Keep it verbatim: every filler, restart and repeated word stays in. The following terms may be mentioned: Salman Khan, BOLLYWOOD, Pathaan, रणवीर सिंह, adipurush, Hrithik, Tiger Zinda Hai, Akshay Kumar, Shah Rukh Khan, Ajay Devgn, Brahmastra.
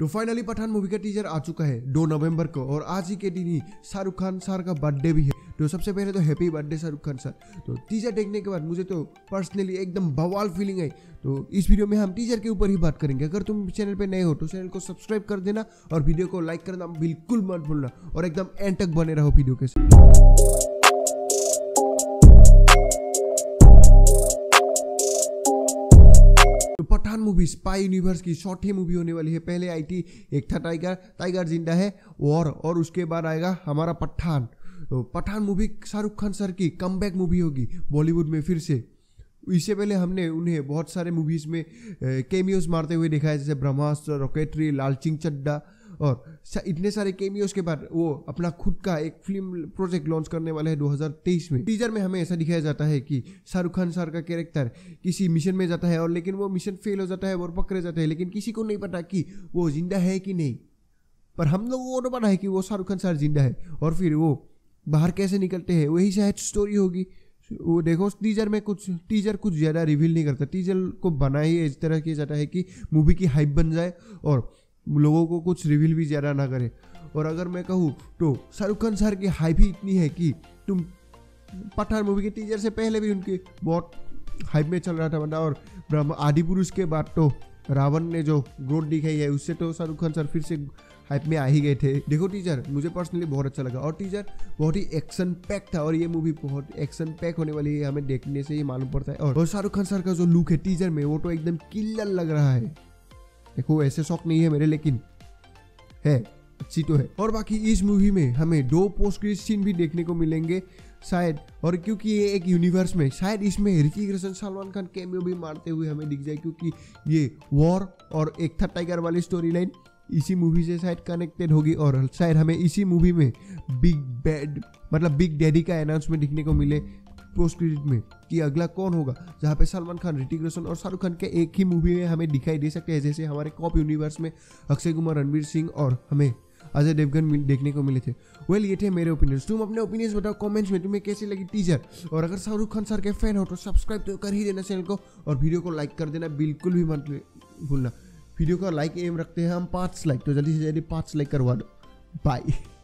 तो finally Pathaan movie का teaser आ चुका है दो नवंबर को, और आज ही के दिन ही शाहरुख खान सर का बर्थडे भी है। तो सबसे पहले तो happy birthday Shahrukh Khan sir. तो टीजर देखने के बाद मुझे तो पर्सनली एकदम बवाल फीलिंग आई। तो इस वीडियो में हम टीजर के ऊपर ही बात करेंगे। अगर तुम चैनल पे नए हो तो चैनल को सब्सक्राइब कर देना और वीडियो को लाइक करना बिल्कुल मत भूलना, और एकदम एंड तक बने रहो वीडियो के साथ। पठान मूवी स्पाई यूनिवर्स की चौथी मूवी होने वाली है। पहले आई थी एक था टाइगर टाइगर जिंदा है, और और उसके बाद आएगा हमारा पठान। तो पठान मूवी शाहरुख खान सर की कमबैक मूवी होगी बॉलीवुड में फिर से। इससे पहले हमने उन्हें बहुत सारे मूवीज़ में कैमियोज मारते हुए देखा है, जैसे ब्रह्मास्त्र, रॉकेट्री, लाल चड्ढा, और इतने सारे कैमियोज के बाद वो अपना खुद का एक फिल्म प्रोजेक्ट लॉन्च करने वाला है दो हज़ार तेईस में। टीजर में हमें ऐसा दिखाया जाता है कि शाहरुख खान सर का कैरेक्टर किसी मिशन में जाता है, और लेकिन वो मिशन फेल हो जाता है और पकड़े जाते हैं, लेकिन किसी को नहीं पता कि वो जिंदा है कि नहीं, पर हम लोगों को तो पता है कि वो शाहरुख खान सर जिंदा है। और फिर वो बाहर कैसे निकलते हैं वही शायद स्टोरी होगी। वो देखो टीजर में कुछ टीजर कुछ ज़्यादा रिवील नहीं करता। टीजर को बनाया इस तरह किया जाता है कि मूवी की हाइप बन जाए और लोगों को कुछ रिवील भी ज़्यादा ना करे। और अगर मैं कहूँ तो शाहरुख खान सर की हाइप ही इतनी है कि तुम पठान मूवी के टीजर से पहले भी उनके बहुत हाइप में चल रहा था बंदा। और ब्रह्म आदि पुरुष के बाद तो रावण ने जो ग्रोथ दिखाई है उससे तो शाहरुख खान सर फिर से हाइप में आ ही गए थे। देखो टीजर मुझे पर्सनली बहुत अच्छा लगा, और टीजर बहुत ही एक्शन पैक था, और ये मूवी बहुत एक्शन पैक होने वाली है, हमें देखने से ही मालूम पड़ता है। और शाहरुख खान सर का जो लुक है टीजर में वो तो एकदम किलर लग रहा है। देखो ऐसे शौक नहीं है मेरे, लेकिन है अच्छी तो है। और बाकी इस मूवी में हमें दो पोस्ट क्रेडिट सीन भी देखने को मिलेंगे शायद, और क्योंकि ये एक यूनिवर्स में शायद इसमें ऋतिक रोशन, सलमान खान कैमियो भी मारते हुए हमें दिख जाए, क्योंकि ये वॉर और एक था टाइगर वाली स्टोरी लाइन इसी मूवी से शायद कनेक्टेड होगी। और शायद हमें इसी मूवी में बिग बैड मतलब बिग डैडी का अनाउंसमेंट दिखने को मिले पोस्ट क्रेडिट में कि अगला कौन होगा, जहाँ पे सलमान खान, ऋतिक रोशन और शाहरुख खान के एक ही मूवी में हमें दिखाई दे सकते हैं, जैसे हमारे कॉप यूनिवर्स में अक्षय कुमार, रणवीर सिंह और हमें अजय देवगन देखने को मिले थे। वेल well, ये थे मेरे ओपिनियंस। तुम अपने ओपिनियंस बताओ कमेंट्स में, तुम्हें कैसी लगी टीजर। और अगर शाहरुख खान सर के फैन हो तो सब्सक्राइब तो कर ही देना चैनल को, और वीडियो को लाइक कर देना बिल्कुल भी मत भूलना। वीडियो का लाइक एम रखते हैं हम पाँच लाइक, तो जल्दी से जल्दी पाँच लाइक करवा दो। बाय।